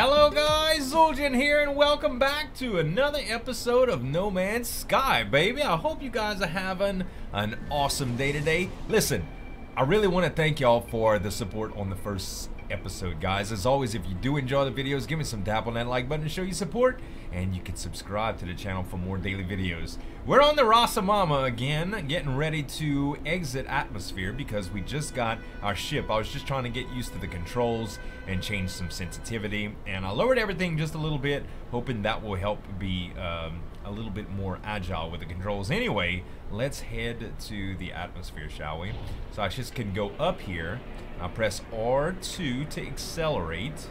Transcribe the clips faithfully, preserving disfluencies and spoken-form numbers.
Hello guys, Zuljin here and welcome back to another episode of No Man's Sky, baby. I hope you guys are having an awesome day today. Listen, I really want to thank y'all for the support on the first episode, guys. As always, if you do enjoy the videos, give me some dap on that like button to show your support, and you can subscribe to the channel for more daily videos. We're on the Rasamama again, getting ready to exit atmosphere because we just got our ship. I was just trying to get used to the controls and change some sensitivity, and I lowered everything just a little bit, hoping that will help be um, a little bit more agile with the controls. Anyway, let's head to the atmosphere, shall we? So I just can go up here. I'll press R two to accelerate.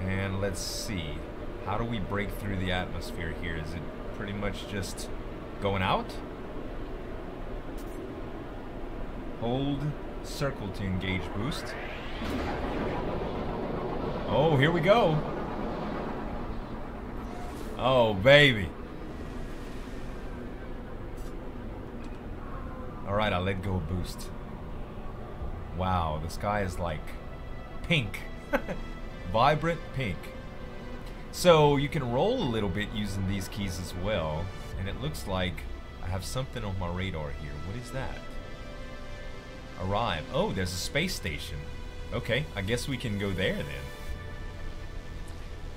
And let's see. How do we break through the atmosphere here? Is it pretty much just going out? Hold circle to engage boost. Oh, here we go. Oh, baby. All right, I let go of boost. Wow, the sky is like pink. Vibrant pink. So you can roll a little bit using these keys as well. And it looks like I have something on my radar here. What is that? Arrive. Oh, there's a space station. Okay, I guess we can go there then.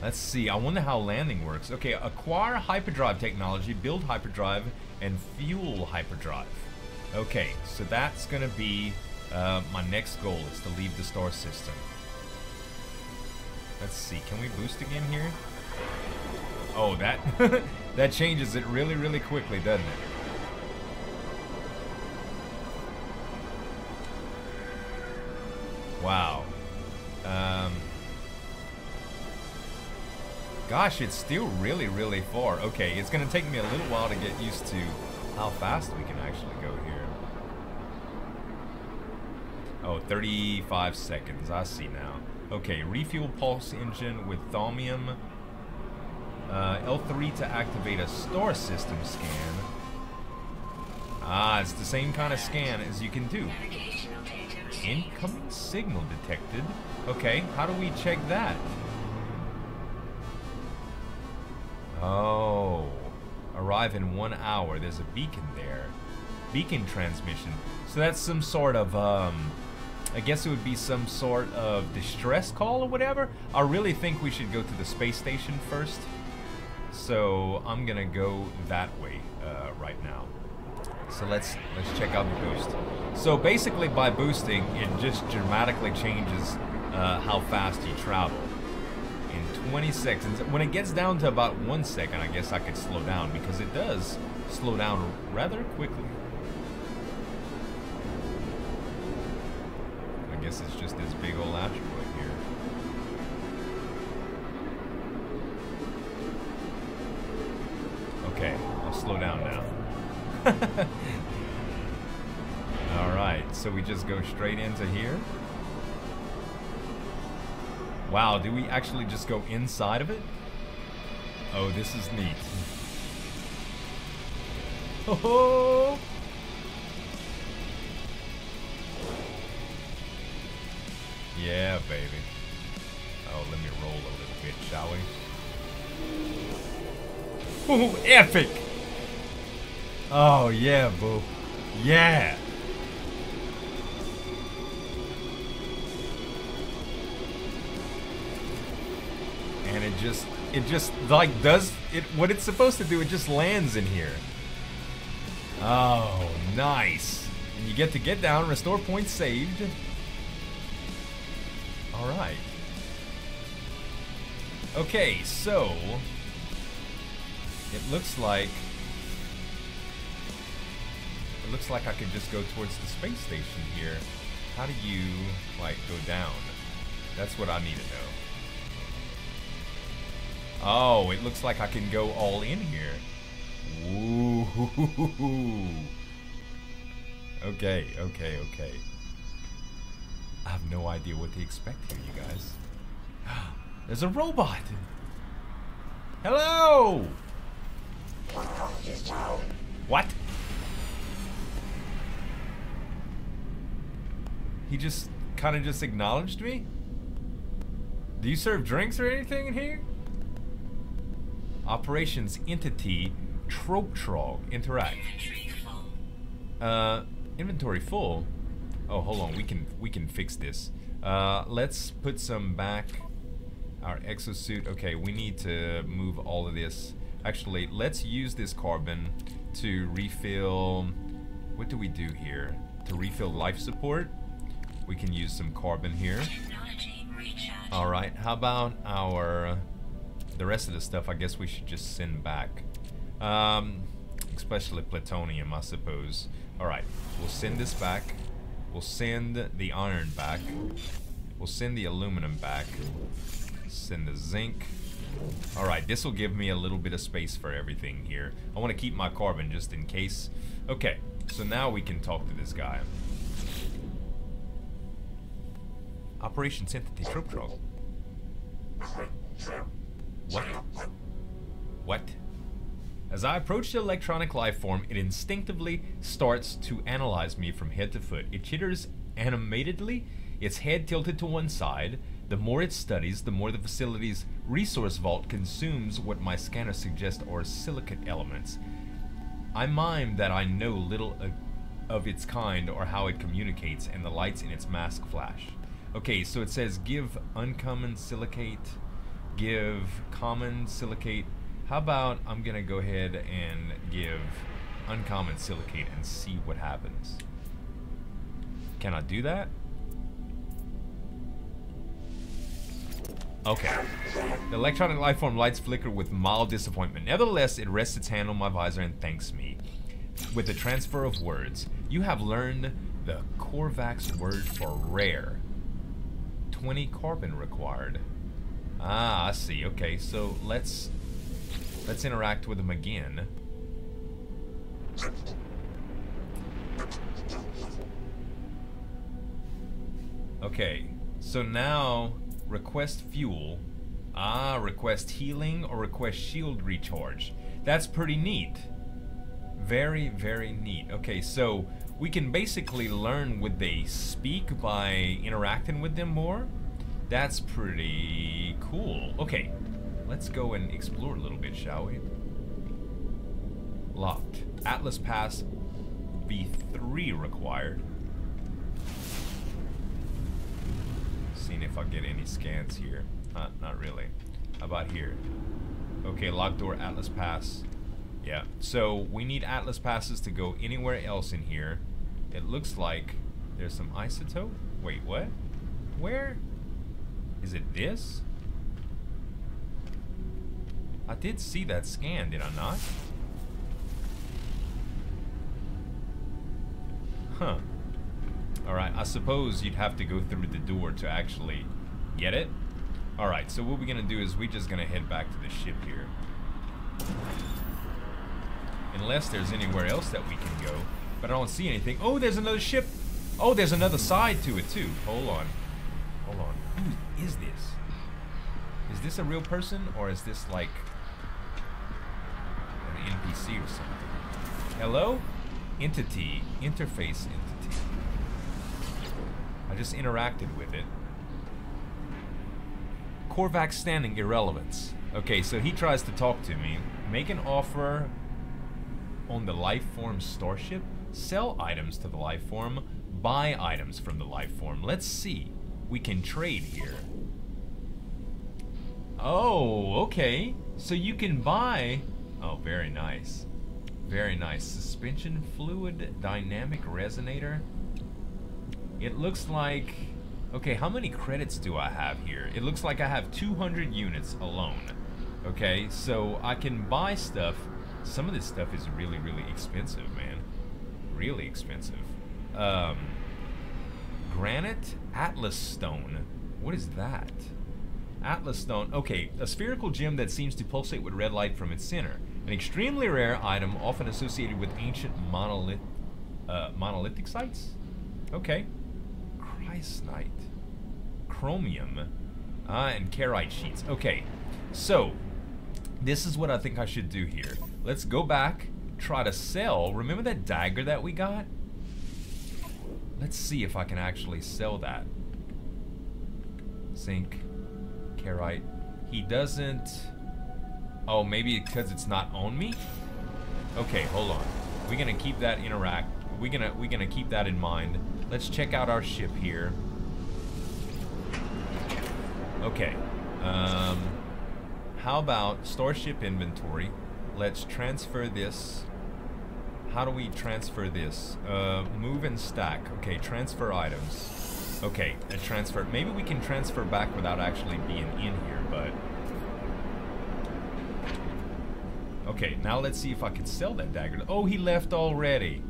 Let's see. I wonder how landing works. Okay, acquire hyperdrive technology, build hyperdrive, and fuel hyperdrive. Okay, so that's going to be uh, my next goal, is to leave the star system. Let's see, can we boost again here? Oh, that that changes it really, really quickly, doesn't it? Wow. Um, gosh, it's still really, really far. Okay, it's going to take me a little while to get used to how fast we can actually go here. Oh, thirty-five seconds. I see now. Okay, refuel pulse engine with thalmium. Uh, L three to activate a star system scan. Ah, it's the same kind of scan as you can do. Incoming signal detected. Okay, how do we check that? Oh, arrive in one hour. There's a beacon there. Beacon transmission. So that's some sort of, um... I guess it would be some sort of distress call or whatever. I really think we should go to the space station first. So I'm gonna go that way uh, right now. So let's let's check out the boost. So basically by boosting, it just dramatically changes uh, how fast you travel. In twenty seconds, when it gets down to about one second, I guess I could slow down because it does slow down rather quickly. I guess it's just this big old asteroid here. Okay, I'll slow down now. Alright, so we just go straight into here. Wow, do we actually just go inside of it? Oh, this is neat. Ho ho! Yeah, baby. Oh, let me roll a little bit, shall we? Ooh, epic! Oh, yeah, boo. Yeah! And it just, it just, like, does it what it's supposed to do. It just lands in here. Oh, nice. And you get to get down, restore points saved. Alright. Okay, so it looks like it looks like I could just go towards the space station here. How do you like go down? That's what I need to know. Oh, it looks like I can go all in here. Ooh. Okay, okay, okay. I have no idea what to expect here, you guys. There's a robot! Hello! What? He just kind of just acknowledged me? Do you serve drinks or anything in here? Operations entity TROPTROG. Interact. Inventory full. Uh, inventory full. Oh, hold on. We can we can fix this. Uh, let's put some back. Our exosuit. Okay, we need to move all of this. Actually, let's use this carbon to refill. What do we do here? To refill life support. We can use some carbon here. Technology recharge. All right. How about our? The rest of the stuff, I guess we should just send back. Um, especially plutonium, I suppose. Alright, we'll send this back. We'll send the iron back. We'll send the aluminum back. Send the zinc. Alright, this will give me a little bit of space for everything here. I want to keep my carbon just in case. Okay, so now we can talk to this guy. Operation Entity TROPTROG. What? What? As I approach the electronic life form, it instinctively starts to analyze me from head to foot. It chitters animatedly, its head tilted to one side. The more it studies, the more the facility's resource vault consumes what my scanner suggests are silicate elements. I mime that I know little of its kind or how it communicates, and the lights in its mask flash. Okay, so it says give uncommon silicate... give common silicate. How about I'm gonna go ahead and give uncommon silicate and see what happens. Can I do that? Okay. The electronic lifeform lights flicker with mild disappointment. Nevertheless, it rests its hand on my visor and thanks me. With the transfer of words, you have learned the Korvax word for rare. twenty carbon required. Ah, I see. Okay, so let's let's interact with him again. Okay, so now request fuel. Ah, request healing or request shield recharge. That's pretty neat. Very, very neat. Okay, so we can basically learn what they speak by interacting with them more. That's pretty cool. Okay, let's go and explore a little bit, shall we? Locked. Atlas Pass B three required. Seeing if I get any scans here. Huh, not really. How about here? Okay, locked door, Atlas Pass. Yeah, so we need Atlas Passes to go anywhere else in here. It looks like there's some isotope. Wait, what? Where? Is it this? I did see that scan, did I not? Huh. Alright, I suppose you'd have to go through the door to actually get it. Alright, so what we're gonna do is we're just gonna head back to the ship here. Unless there's anywhere else that we can go. But I don't see anything. Oh, there's another ship! Oh, there's another side to it too. Hold on. Hold on. Who is this? Is this a real person or is this like an N P C or something? Hello? Entity. Interface entity. I just interacted with it. Korvax standing irrelevance. Okay, so he tries to talk to me. Make an offer on the lifeform starship. Sell items to the lifeform. Buy items from the lifeform. Let's see. We can trade here. Oh, okay. So you can buy... Oh, very nice. Very nice. Suspension fluid dynamic resonator. It looks like... Okay, how many credits do I have here? It looks like I have two hundred units alone. Okay, so I can buy stuff. Some of this stuff is really, really expensive, man. Really expensive. Um... Granite Atlas Stone. What is that? Atlas Stone. Okay, a spherical gem that seems to pulsate with red light from its center. An extremely rare item often associated with ancient monolith, uh, monolithic sites? Okay. Chrysnite. Chromium. Ah, and Kerite sheets. Okay, so this is what I think I should do here. Let's go back, try to sell. Remember that dagger that we got? Let's see if I can actually sell that. Zinc, Carite. He doesn't... Oh, maybe because it's not on me? Okay, hold on. We're gonna keep that interact. We're gonna, we're gonna keep that in mind. Let's check out our ship here. Okay. Um, how about store ship inventory? Let's transfer this. How do we transfer this? Uh, move and stack. Okay, transfer items. Okay, a transfer. Maybe we can transfer back without actually being in here, but... Okay, now let's see if I can sell that dagger. Oh, he left already.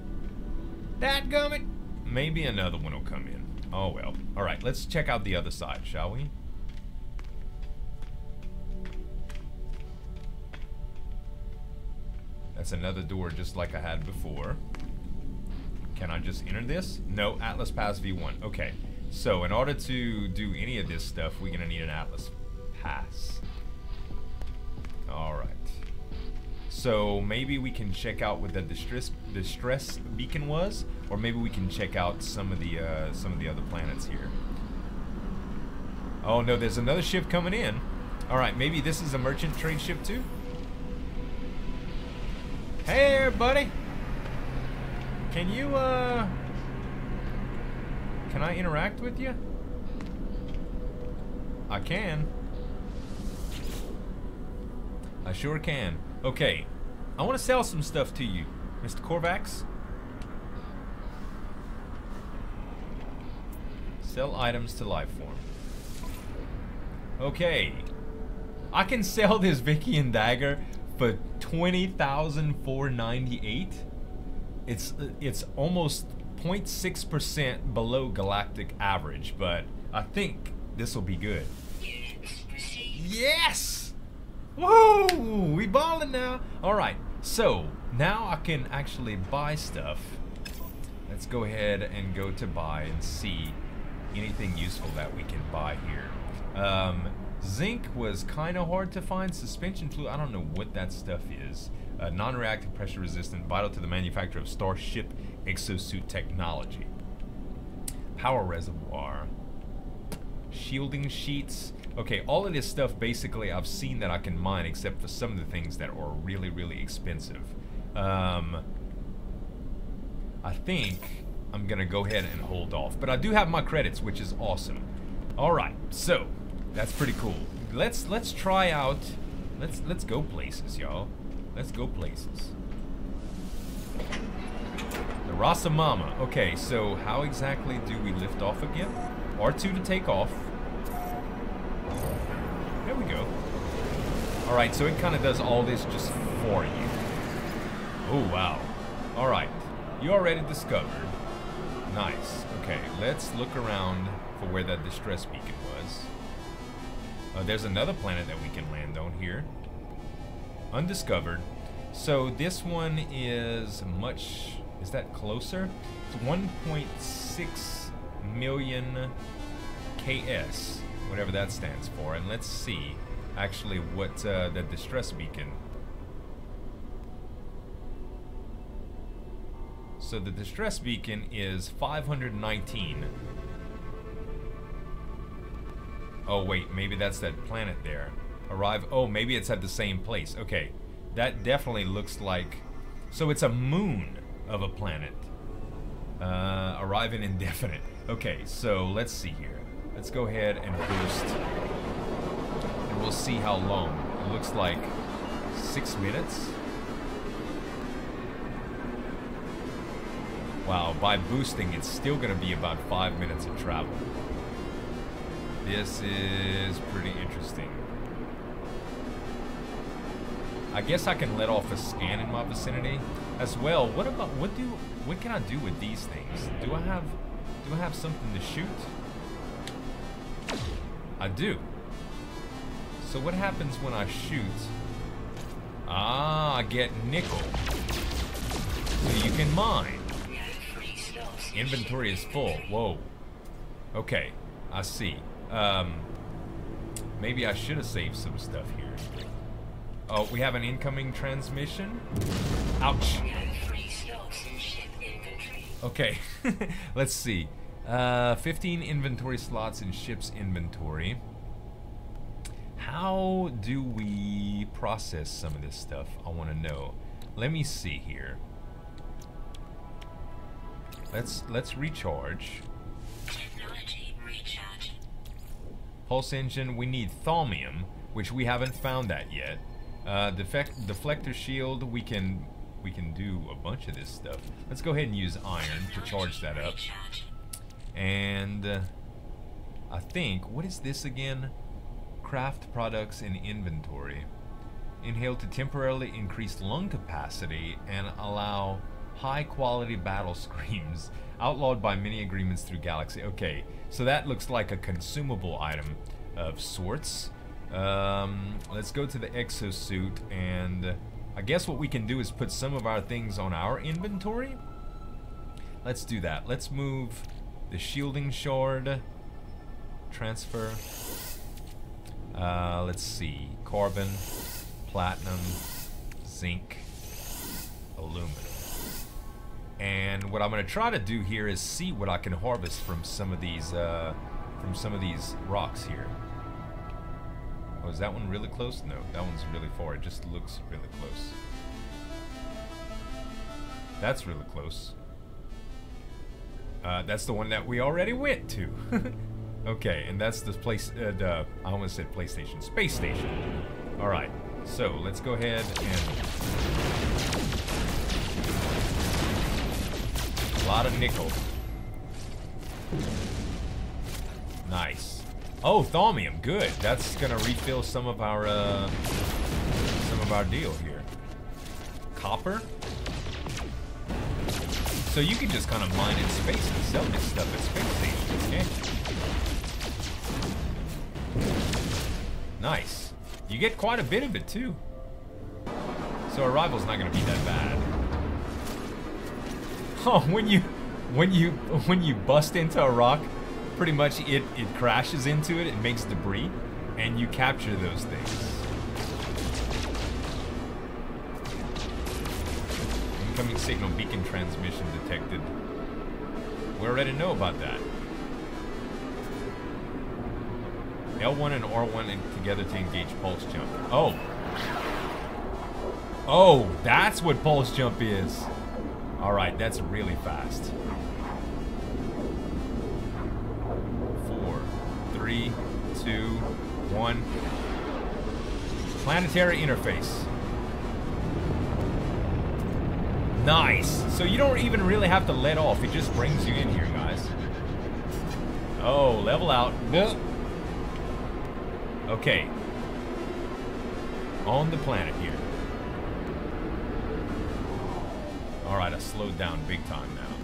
Dadgummit! Maybe another one will come in. Oh, well. Alright, let's check out the other side, shall we? That's another door just like I had before. Can I just enter this? No, Atlas Pass V one. Okay, so in order to do any of this stuff, we're going to need an Atlas Pass. Alright. So maybe we can check out what the distress distress beacon was, or maybe we can check out some of the uh, some of the other planets here. Oh no, there's another ship coming in. Alright, maybe this is a merchant trade ship too? Hey, buddy! Can you, uh... Can I interact with you? I can. I sure can. Okay. I want to sell some stuff to you, Mister Korvax. Sell items to lifeform. Okay. I can sell this Vickian dagger for twenty thousand four hundred ninety-eight dollars. It's it's almost zero point six percent below galactic average, but I think this will be good. Yes! Woo! We balling now. All right. So, now I can actually buy stuff. Let's go ahead and go to buy and see anything useful that we can buy here. Um Zinc was kind of hard to find. Suspension fluid, I don't know what that stuff is. Uh, non-reactive, pressure resistant, vital to the manufacture of starship exosuit technology. Power reservoir. Shielding sheets. Okay, all of this stuff basically I've seen that I can mine, except for some of the things that are really, really expensive. Um, I think I'm going to go ahead and hold off. But I do have my credits, which is awesome. Alright, so... That's pretty cool. Let's let's try out. Let's let's go places, y'all. Let's go places. The Rasamama. Okay, so how exactly do we lift off again? R two to take off. There we go. All right, so it kind of does all this just for you. Oh wow. All right, you already discovered. Nice. Okay, let's look around for where that distress beacon was. Uh, there's another planet that we can land on here. Undiscovered. So this one is much... Is that closer? It's one point six million K S. Whatever that stands for. And let's see actually what uh, the distress beacon... So the distress beacon is five hundred nineteen. Oh wait, maybe that's that planet there. Arrive, oh maybe it's at the same place. Okay, that definitely looks like, so it's a moon of a planet. Uh, arrive in indefinite. Okay, so let's see here. Let's go ahead and boost. And we'll see how long. It looks like six minutes. Wow, by boosting it's still gonna be about five minutes of travel. This is pretty interesting. I guess I can let off a scan in my vicinity as well. What about what do what can I do with these things? Do I have do I have something to shoot? I do. So what happens when I shoot? Ah, I get nickel. So you can mine. Inventory is full. Whoa. Okay, I see. Um, maybe I should have saved some stuff here. Oh, we have an incoming transmission. Ouch. Okay, let's see. Uh, fifteen inventory slots in ship's inventory. how do we process some of this stuff? I want to know. Let me see here. Let's let's recharge. Technology recharge. Pulse engine. We need thalmium, which we haven't found that yet. Uh, defect deflector shield. We can we can do a bunch of this stuff. Let's go ahead and use iron to charge that up. And uh, I think, what is this again? Craft products in inventory. Inhale to temporarily increase lung capacity and allow high quality battle screams outlawed by many agreements through Galaxy. Okay, so that looks like a consumable item of sorts. Um, let's go to the exosuit, and I guess what we can do is put some of our things on our inventory. Let's do that. Let's move the shielding shard, transfer, uh, let's see, carbon, platinum, zinc, aluminum. And what I'm gonna try to do here is see what I can harvest from some of these uh, from some of these rocks here. Oh, is that one really close? No, that one's really far. It just looks really close. That's really close. Uh, that's the one that we already went to. Okay, and that's the place, uh, the, I almost said PlayStation, space station. All right, so let's go ahead and... A lot of nickel. Nice. Oh, thalmium, good. That's gonna refill some of our, uh, some of our deal here. Copper? So you can just kind of mine in space and sell this stuff at space stations, okay? Nice. You get quite a bit of it too. So arrival's not gonna be that bad. Oh, when you when you when you bust into a rock, pretty much it, it crashes into it, it makes debris, and you capture those things. Incoming signal beacon transmission detected. We already know about that. L one and R one and together to engage pulse jump. Oh. Oh, that's what pulse jump is. All right, that's really fast. Four, three, two, one. Planetary interface. Nice. So you don't even really have to let off. It just brings you in here, guys. Oh, level out. Nope. Okay, on the planet here. All right, I slowed down big time now.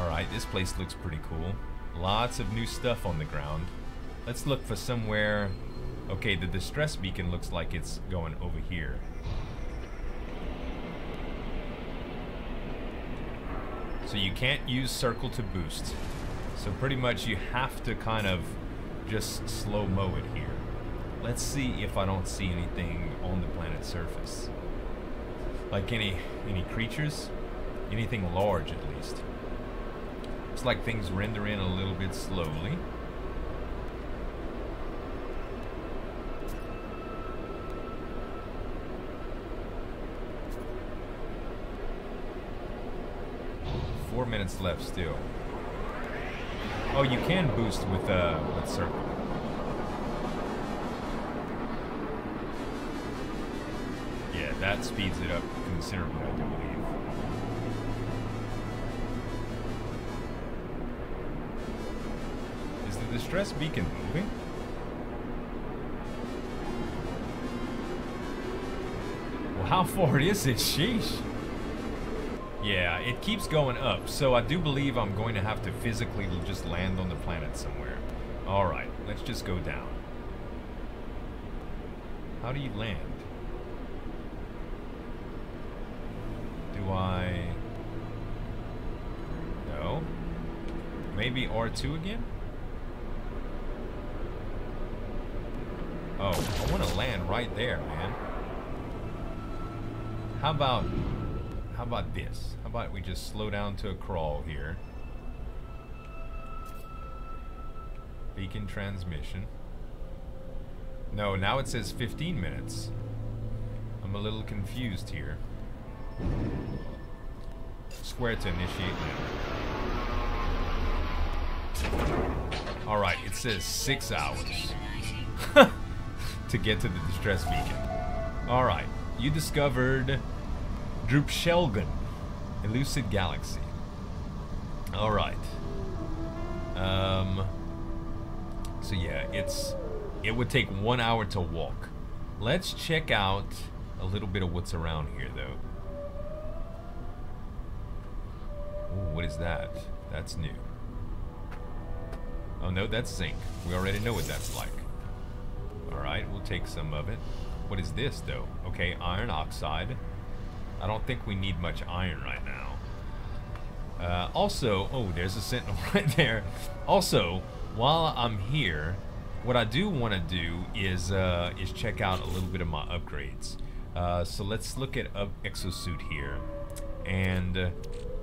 All right, this place looks pretty cool. Lots of new stuff on the ground. Let's look for somewhere. Okay, the distress beacon looks like it's going over here. So you can't use circle to boost. So pretty much you have to kind of just slow-mo it here. Let's see if I don't see anything on the planet's surface. Like any any creatures, anything large at least. It's like things render in a little bit slowly. Four minutes left still. Oh, you can boost with uh, with circle. Yeah, that speeds it up considerably, I do believe. Is the distress beacon moving? Well, how far is it? Sheesh. Yeah, it keeps going up, so I do believe I'm going to have to physically just land on the planet somewhere. Alright, let's just go down. How do you land? Do I... No? Maybe R two again? Oh, I want to land right there, man. How about... How about this? How about we just slow down to a crawl here? Beacon transmission. No, now it says fifteen minutes. I'm a little confused here. Square to initiate landing. Alright, it says six hours to get to the distress beacon. Alright, you discovered Droop Shelgun, Elucid Galaxy. Alright. Um, so yeah, it's it would take one hour to walk. Let's check out a little bit of what's around here, though. Ooh, what is that? That's new. Oh no, that's zinc. We already know what that's like. Alright, we'll take some of it. What is this, though? Okay, iron oxide. I don't think we need much iron right now. Uh, also, oh, there's a sentinel right there. Also, while I'm here, what I do want to do is uh, is check out a little bit of my upgrades. Uh, so let's look at uh, exosuit here, and uh,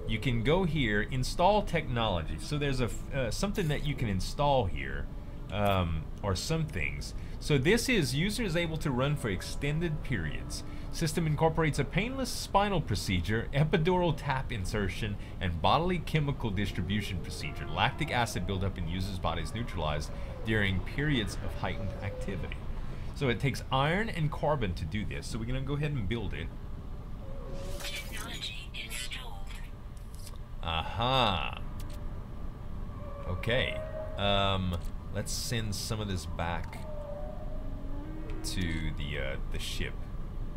you can go here, install technology. So there's a uh, something that you can install here, um, or some things. So this is user is able to run for extended periods. System incorporates a painless spinal procedure, epidural tap insertion, and bodily chemical distribution procedure. Lactic acid buildup in user's body is neutralized during periods of heightened activity. So it takes iron and carbon to do this. So we're going to go ahead and build it. Technology installed. Aha. Okay. Um, let's send some of this back to the uh, the ship.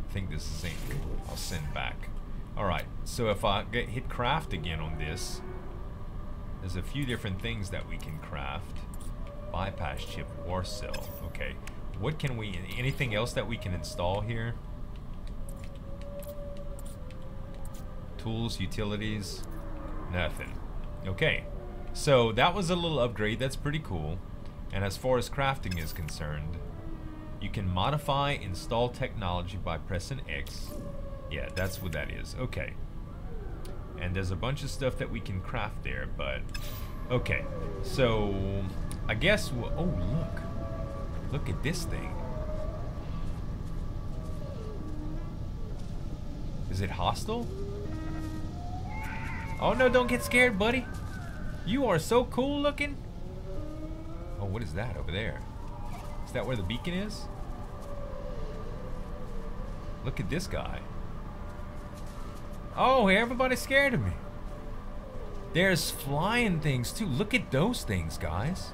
I think this zinc I'll send back. Alright, so if I get hit craft again on this, there's a few different things that we can craft. Bypass chip, war cell. Okay, what can we, anything else that we can install here? Tools, utilities, nothing. Okay, so that was a little upgrade. That's pretty cool. And as far as crafting is concerned, you can modify install technology by pressing X. Yeah, that's what that is. Okay. And there's a bunch of stuff that we can craft there, but... Okay. So, I guess... We'll, oh, look. Look at this thing. Is it hostile? Oh, no, don't get scared, buddy. You are so cool looking. Oh, what is that over there? Is that where the beacon is? Look at this guy. Oh, everybody's scared of me. There's flying things too. Look at those things, guys.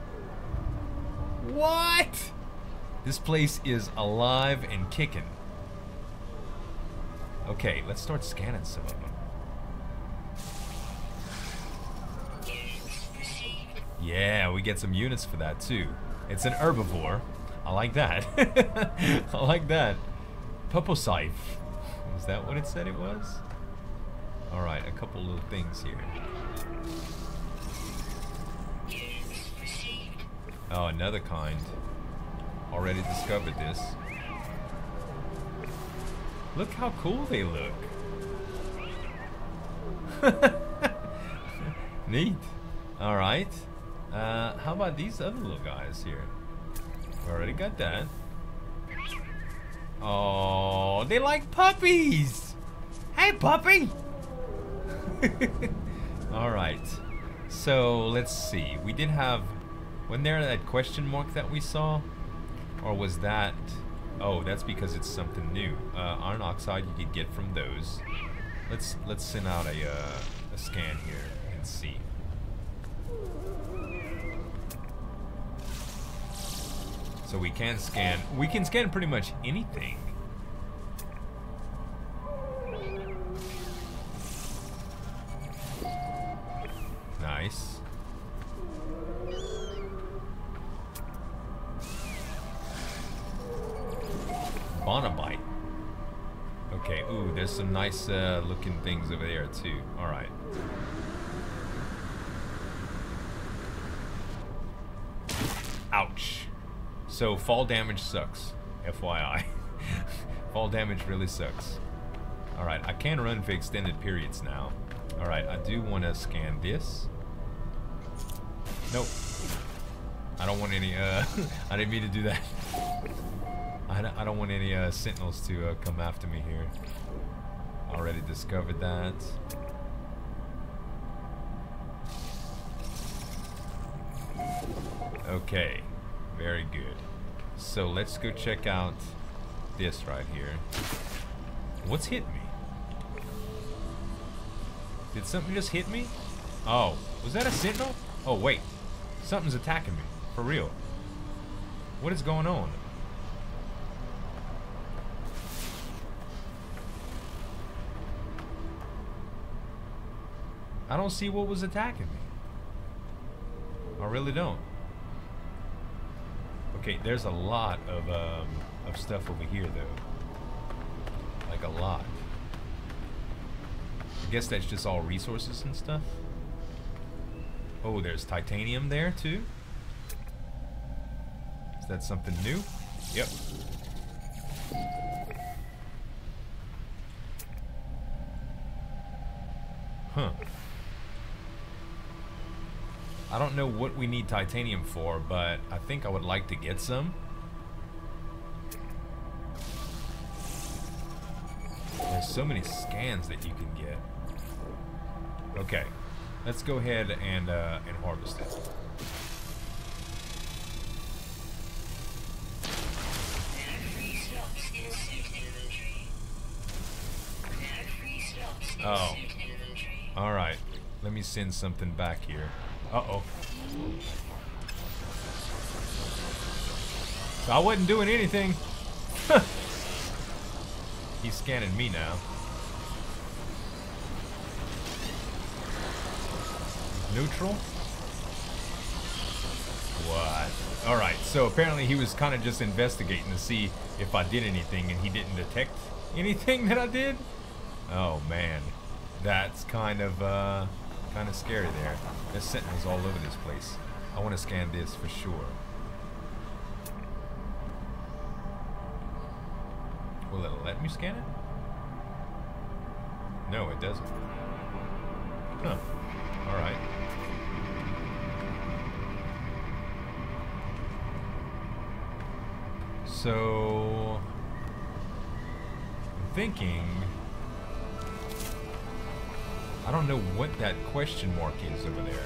What? This place is alive and kicking. Okay, let's start scanning some of them. Yeah, we get some units for that too. It's an herbivore. I like that. I like that. Popocite. Is that what it said it was? Alright, a couple little things here. Oh, another kind. Already discovered this. Look how cool they look. Neat. Alright. Uh, how about these other little guys here? We already got that. Oh, they like puppies! Hey, puppy! Alright. So, let's see. We did have... Wasn't there that question mark that we saw? Or was that... Oh, that's because it's something new. Uh, iron oxide you could get from those. Let's, let's send out a, uh, a scan here and see. So we can scan, we can scan pretty much anything. Nice. Bonobite. Okay, ooh, there's some nice uh, looking things over there too. All right. Ouch. So fall damage sucks, F Y I. Fall damage really sucks. Alright, I can run for extended periods now. Alright, I do want to scan this. Nope. I don't want any, uh, I didn't mean to do that. I don't, I don't want any, uh, sentinels to, uh, come after me here. Already discovered that. Okay, very good. So let's go check out this right here. What's hit me? Did something just hit me? Oh, was that a sentinel? Oh wait, something's attacking me, for real. What is going on? I don't see what was attacking me. I really don't. Okay, there's a lot of, um, of stuff over here though. Like a lot. I guess that's just all resources and stuff. Oh, there's titanium there too. Is that something new? Yep. Huh. I don't know what we need titanium for, but I think I would like to get some. There's so many scans that you can get. Okay, let's go ahead and uh, and harvest it. Oh, all right. Let me send something back here. Uh-oh. So I wasn't doing anything. He's scanning me now. Neutral? What? Alright, so apparently he was kind of just investigating to see if I did anything, and he didn't detect anything that I did? Oh, man. That's kind of, uh... kind of scary there. There's sentinels all over this place. I want to scan this for sure. Will it let me scan it? No, it doesn't. Huh. Alright. So... I'm thinking... I don't know what that question mark is over there,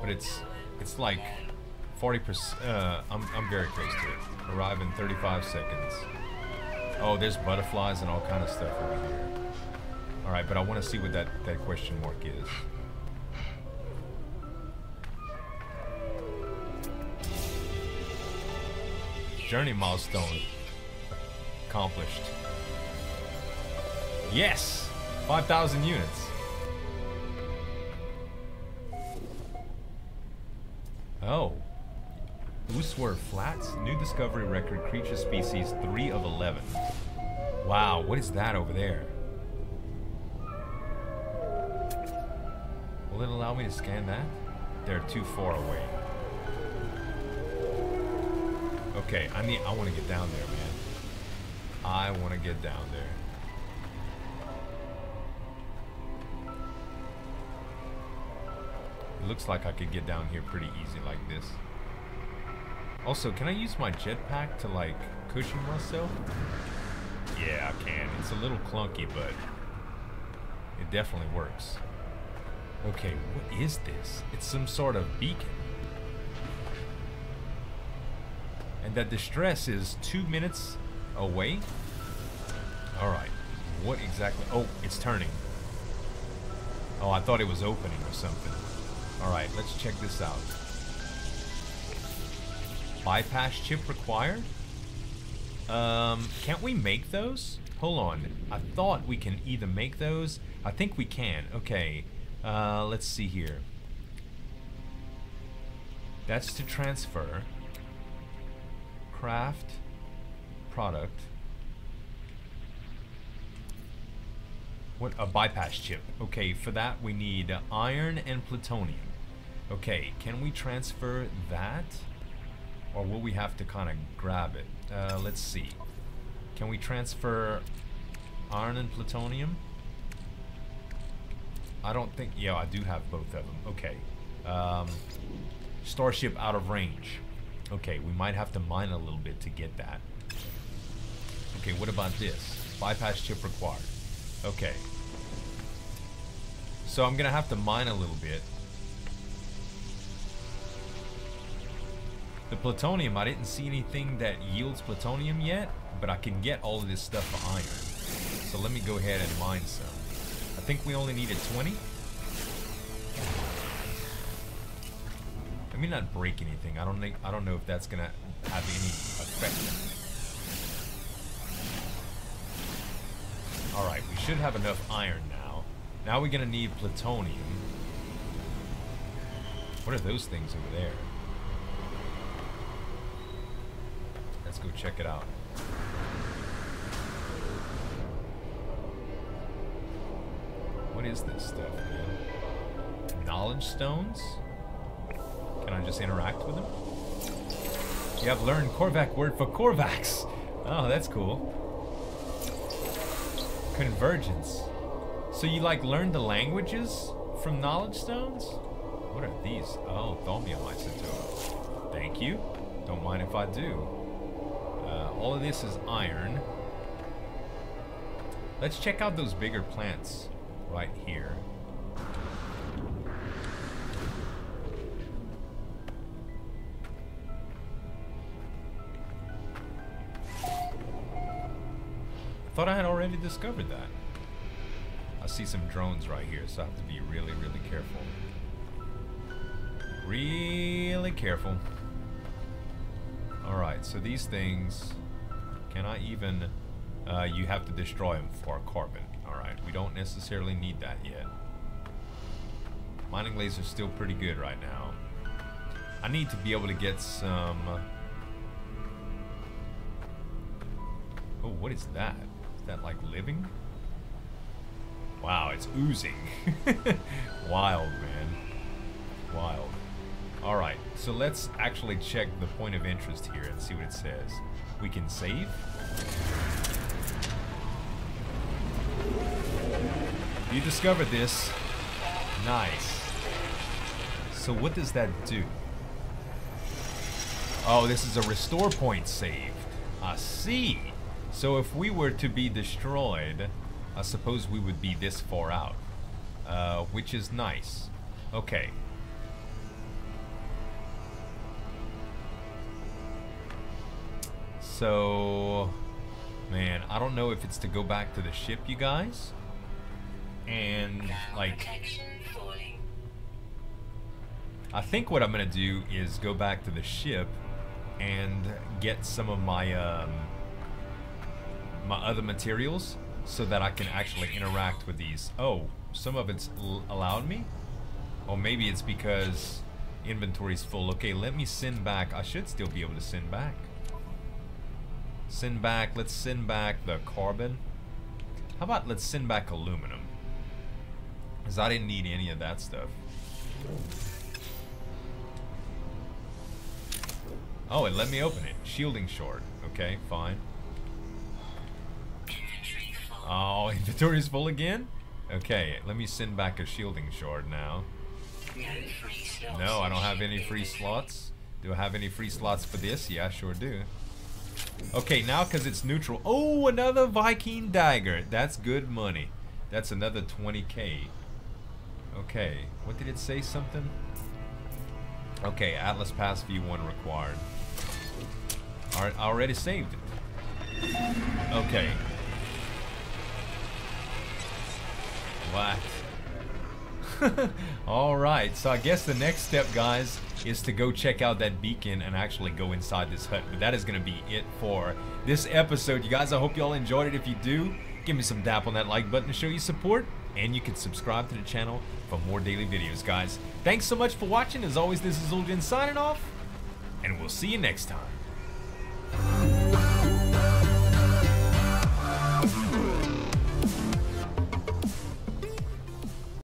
but it's it's like forty percent. Uh, I'm I'm very close to it. Arrive in thirty-five seconds. Oh, there's butterflies and all kind of stuff over here. All right, but I want to see what that that question mark is. Journey milestone accomplished. Yes! five thousand units. Oh. Uswer Flats, new discovery record, creature species three of eleven. Wow, what is that over there? Will it allow me to scan that? They're too far away. Okay, I need, I want to get down there, man. I want to get down there. It looks like I could get down here pretty easy like this. Also, can I use my jetpack to like cushion myself? Yeah, I can. It's a little clunky, but it definitely works. Okay, what is this? It's some sort of beacon. And that distress is two minutes away? Alright, what exactly? Oh, it's turning. Oh, I thought it was opening or something. Alright, let's check this out. Bypass chip required? Um, can't we make those? Hold on. I thought we can either make those. I think we can. Okay. Uh, let's see here. That's to transfer. Craft. Product. What? A bypass chip. Okay, for that we need iron and plutonium. Okay, can we transfer that? Or will we have to kind of grab it? Uh, let's see. Can we transfer iron and plutonium? I don't think... Yeah, I do have both of them. Okay. um, starship out of range. Okay, we might have to mine a little bit to get that. Okay, what about this? Bypass chip required. Okay. So I'm gonna have to mine a little bit. The plutonium, I didn't see anything that yields plutonium yet, but I can get all of this stuff for iron. So let me go ahead and mine some. I think we only needed twenty. Let me not break anything. I don't think, I don't know if that's gonna have any effect. Alright, we should have enough iron now. Now we're gonna need plutonium. What are those things over there? Let's go check it out. What is this stuff, man? Knowledge stones? Can I just interact with them? You have learned Korvax word for Korvax. Oh, that's cool. Convergence. So you like learn the languages from knowledge stones? What are these? Oh, thalmium isotope. Thank you. Don't mind if I do. Uh, all of this is iron. Let's check out those bigger plants right here. I thought I had already discovered that. I see some drones right here, so I have to be really, really careful. Really careful. Alright, so these things, can I even, uh, you have to destroy them for carbon. Alright, we don't necessarily need that yet. Mining laser's still pretty good right now. I need to be able to get some... Oh, what is that? Is that like living? Wow, it's oozing. Wild, man. Wild. Alright, so let's actually check the point of interest here and see what it says. We can save. You discovered this. Nice. So what does that do? Oh, this is a restore point saved. I see. So if we were to be destroyed, I suppose we would be this far out. Uh, which is nice. Okay. So, man, I don't know if it's to go back to the ship, you guys, and like, I think what I'm gonna do is go back to the ship and get some of my um, my other materials so that I can actually interact with these. Oh, some of it's l allowed me, or maybe it's because inventory's full. Okay, let me send back. I should still be able to send back. Send back, let's send back the carbon. How about let's send back aluminum? Because I didn't need any of that stuff. Oh, it let me open it. Shielding short. Okay, fine. Oh, inventory is full again? Okay, let me send back a shielding short now. No, I don't have any free slots. Do I have any free slots for this? Yeah, I sure do. Okay, now because it's neutral. Oh, another Viking dagger. That's good money. That's another twenty K. Okay, what did it say? Something? Okay, Atlas Pass V one required. Alright, I already saved it. Okay. What? Alright, so I guess the next step, guys, is to go check out that beacon and actually go inside this hut. But that is going to be it for this episode, you guys. I hope y'all enjoyed it. If you do, give me some dap on that like button to show your support, and you can subscribe to the channel for more daily videos, guys. Thanks so much for watching. As always, this is Zuljin signing off, and we'll see you next time.